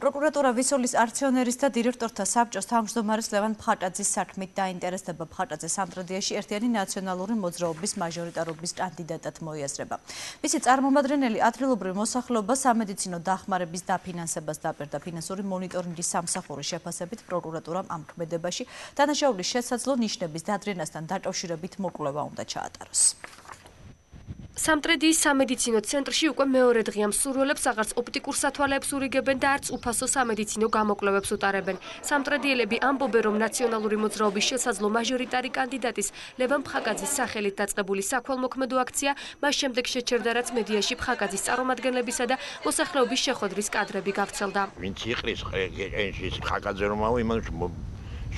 Procuratura Visolis aksionarista direktorta საბჭოს თავმჯდომარის Levan Fkhakadzes საქმით დაინტერესდება Fkhakadze Samtrediashi ერთიანი ნაციონალური მოძრაობის მაჟორიტარობის კანდიდატად მოიაზრება. Მისი წარმომადგენელი ადგილობრივ მოსახლეობას სამედიცინო დახმარების დაფინანსებას დაპირდა ფინანსური მონიტორინგის სამსახურის შეფასებით პროკურატურამ ამ ქმედებაში დანაშაულის შესაძლო ნიშნების დადრენასთან დაკავშირებით მოკვლევა უნდა ჩაატაროს. Samtrediis სამედიცინო ცენტრში უკვე მეორე დღეა მსურველებს აღარც ოპტიკურ სათვალეებს ურიგებენ და არც უფასო სამედიცინო გამოკვლევებს უტარებენ. Სამტრედიელები ამბობენ, რომ ნაციონალური მოძრაობის შესაძლო მაჟორიტარი კანდიდატის Levan Fkhakadzes სახელით დაწყებული საქველმოქმედო აქცია მას შემდეგ შეჩერდა, რაც მედიაში Fkhakadzes წარმომადგენლებისა და მოსახლეობის შეხვედრის კადრები გავრცელდა. Ვინც იყრის ყენშის Fkhakadze რომ ავა, იმან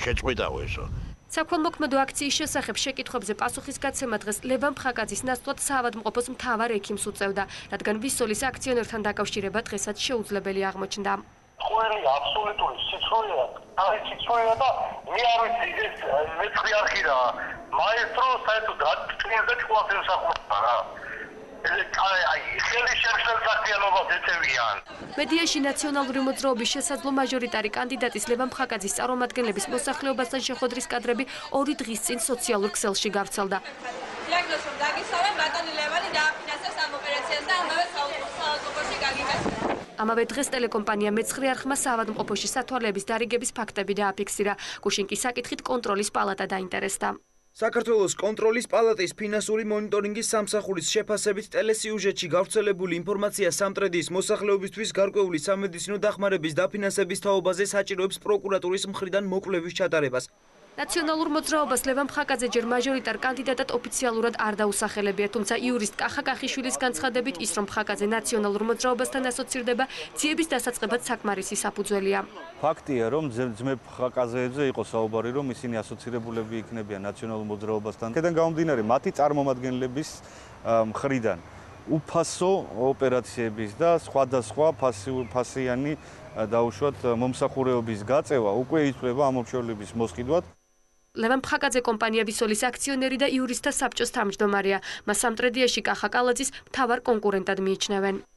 შეწყვიტავ ესო. Საქველმოქმედო აქციის შესახებ შეკითხვებზე პასუხისგაცემა დღეს Levan Fkhakadzes ნაცვლად საავადმყოფოს მთავარ ექიმს უწევდა, რადგან ვისოლის აქციონერთან დაკავშირება დღესაც შეუძლებელი აღმოჩნდა. Ყველი აბსოლუტური სიცოცხლეა, არის სიცოცხლეა და მე არ ვიცი ეს მეცხრე არქია. მაესტრო საერთოდ დაწინდა ჭუასებს ახორდა რა. მედიაში ნაციონალური მოძრაობის შესაძლო მაჟორიტარი კანდიდატის Levan Fkhakadzes წარმომადგენლების მოსახლეობასთან შეხვედრის კადრები ორი დღის წინ სოციალურ ქსელში გავრცელდა. დიაგნოზს რომ დაგისავენ, ბატონი ლევანი დააფინანსებს ამ ოპერაციას და ამავე საავადმყოფოში გაგიტაცეს. ამავე დღეს ტელეკომპანია მეცხრე არხმა საავადმყოფოში სათვალეების დარიგების ფაქტები დააფიქსირა. გუშინკის საკითხით კონტროლის პალატა დაინტერესდა. Საქართველოს კონტროლის პალატის ფინანსური მონიტორინგის სამსახურის შეფასებით ტელესიუჟეტში გავრცელებული ინფორმაცია სამტრედიის მოსახლეობისთვის გარკვეული სამედიცინო დახმარების დაფინანსების თაობაზე საჭიროებს პროკურატურის მხრიდან მოკვლევის ჩატარებას. Ნაციონალურ მოძრაობას Levan Fkhakadze ჯერ მაჟორიტარ კანდიდატად ოფიციალურად არ დაუსახელებია, თუმცა იურისტ კახა კახიშვილის განცხადებით ის რომ Fkhakadze ნაციონალურ მოძრაობასთან ასოცირდება, ძიების დასაწყებად საკმარისი საფუძველია. Ფაქტია რომ ძმებ Fkhakadzeებზე იყო საუბარი, რომ ისინი ასოცირებულები იქნებიან ნაციონალურ მოძრაობასთან. Თედან გამომდინარე მათი წარმომადგენლების მხრიდან უფასო ოპერაციების და სხვადასხვა ფასიანი დაუშვათ მომსახურეობის გაწევა უკვე იწვება ამ ოფიციალების მოსყიდვად. Levan Fkhakadze კომპანია Visolis აქციონერი და იურისტთა საბჭოს თავმჯდომარეა. მას სამტრედიაში კახა კალაძის მთავარ კონკურენტად მიიჩნევენ.